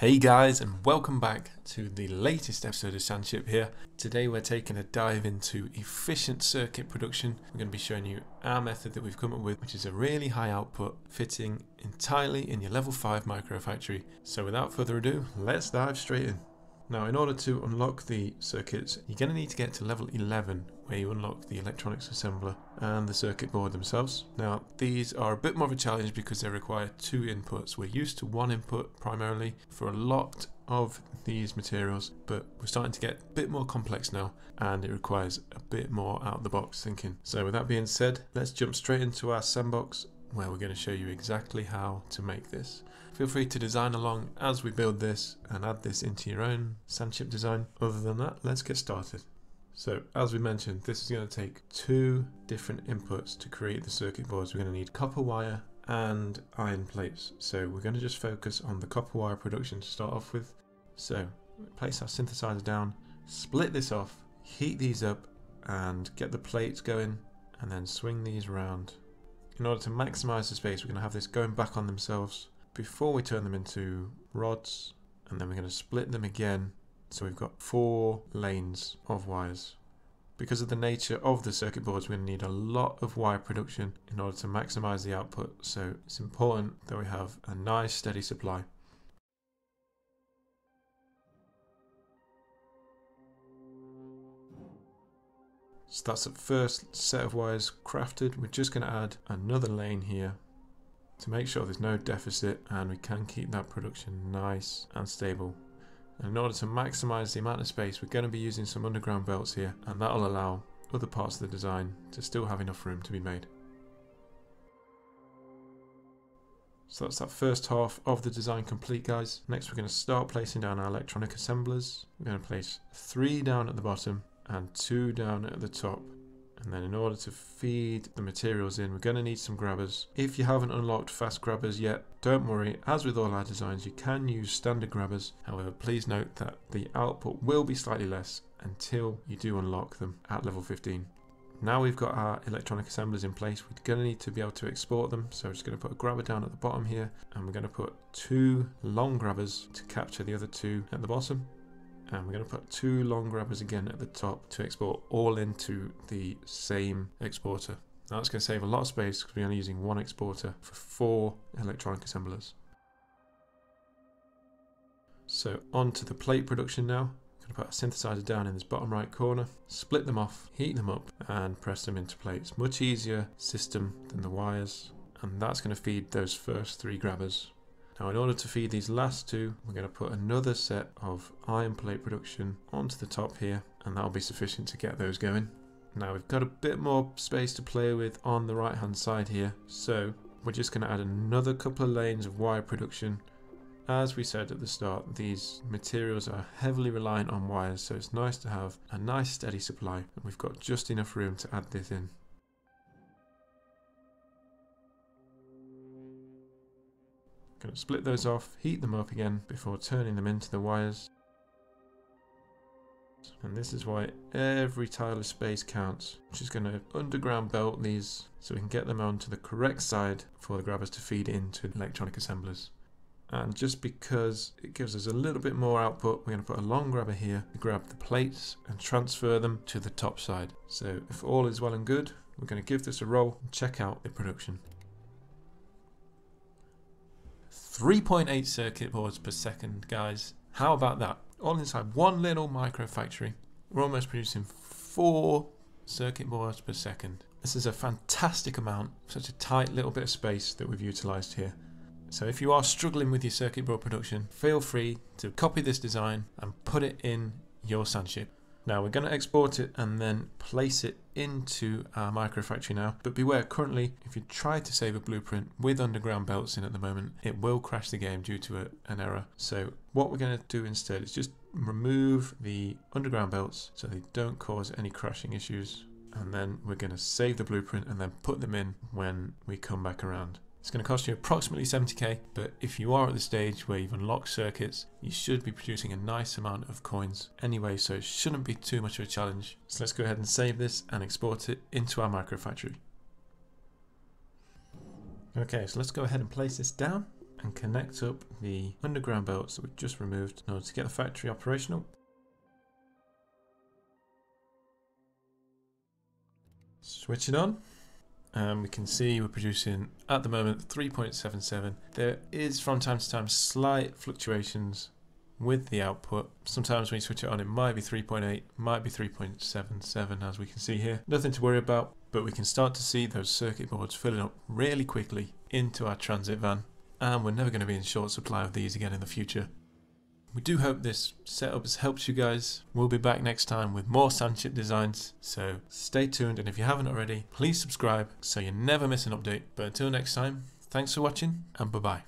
Hey guys, and welcome back to the latest episode of Sandship here. Today we're taking a dive into efficient circuit production. We're going to be showing you our method that we've come up with, which is a really high output fitting entirely in your level 5 microfactory. So without further ado, let's dive straight in. Now, in order to unlock the circuits, you're going to need to get to level 11, where you unlock the electronics assembler and the circuit board themselves. Now, these are a bit more of a challenge because they require two inputs. We're used to one input primarily for a lot of these materials, but we're starting to get a bit more complex now, and it requires a bit more out-of-the-box thinking. So with that being said, let's jump straight into our sandbox, where we're going to show you exactly how to make this. Feel free to design along as we build this and add this into your own Sandship design. Other than that, let's get started. So as we mentioned, this is going to take two different inputs to create the circuit boards. We're going to need copper wire and iron plates. So we're going to just focus on the copper wire production to start off with. So place our synthesizer down, split this off, heat these up and get the plates going, and then swing these around. In order to maximize the space, we're going to have this going back on themselves before we turn them into rods, and then we're going to split them again, so we've got four lanes of wires. Because of the nature of the circuit boards, we're going to need a lot of wire production in order to maximize the output, so it's important that we have a nice steady supply. So that's the first set of wires crafted. We're just going to add another lane here to make sure there's no deficit and we can keep that production nice and stable. And in order to maximize the amount of space, we're going to be using some underground belts here, and that'll allow other parts of the design to still have enough room to be made. So that's that first half of the design complete, guys. Next we're going to start placing down our electronic assemblers. We're going to place three down at the bottom and two down at the top, and then in order to feed the materials in, we're going to need some grabbers. If you haven't unlocked fast grabbers yet, don't worry, as with all our designs you can use standard grabbers. However, please note that the output will be slightly less until you do unlock them at level 15. Now we've got our electronic assemblers in place, we're going to need to be able to export them, so we're just going to put a grabber down at the bottom here, and we're going to put two long grabbers to capture the other two at the bottom. And we're going to put two long grabbers again at the top to export all into the same exporter. Now that's going to save a lot of space because we're only using one exporter for four electronic assemblers. So onto the plate production now. I'm going to put a synthesizer down in this bottom right corner, split them off, heat them up and press them into plates. Much easier system than the wires, and that's going to feed those first three grabbers. Now in order to feed these last two, we're going to put another set of iron plate production onto the top here, and that'll be sufficient to get those going. Now we've got a bit more space to play with on the right hand side here, so we're just going to add another couple of lanes of wire production. As we said at the start, these materials are heavily reliant on wires, so it's nice to have a nice steady supply, and we've got just enough room to add this in. Going to split those off, heat them up again before turning them into the wires. And this is why every tile of space counts. I'm just going to underground belt these so we can get them onto the correct side for the grabbers to feed into the electronic assemblers. And just because it gives us a little bit more output, we're going to put a long grabber here to grab the plates and transfer them to the top side. So if all is well and good, we're going to give this a roll and check out the production. 3.8 circuit boards per second, guys. How about that? All inside one little micro factory. We're almost producing 4 circuit boards per second. This is a fantastic amount, such a tight little bit of space that we've utilized here. So if you are struggling with your circuit board production, feel free to copy this design and put it in your Sandship. Now we're going to export it and then place it into our microfactory now, but beware, currently if you try to save a blueprint with underground belts in at the moment, it will crash the game due to an error. So what we're going to do instead is just remove the underground belts so they don't cause any crashing issues, and then we're going to save the blueprint and then put them in when we come back around. It's going to cost you approximately 70k, but if you are at the stage where you've unlocked circuits, you should be producing a nice amount of coins anyway, so it shouldn't be too much of a challenge. So let's go ahead and save this and export it into our microfactory. Okay, so let's go ahead and place this down. and connect up the underground belts that we just removed in order to get the factory operational. Switch it on, and we can see we're producing at the moment 3.77. There is from time to time slight fluctuations with the output. Sometimes when you switch it on it might be 3.8, might be 3.77 as we can see here. Nothing to worry about, but we can start to see those circuit boards filling up really quickly into our transit van, and we're never going to be in short supply of these again in the future. We do hope this setup has helped you guys. We'll be back next time with more Sandship designs, so stay tuned, and if you haven't already, please subscribe so you never miss an update. But until next time, thanks for watching, and bye bye.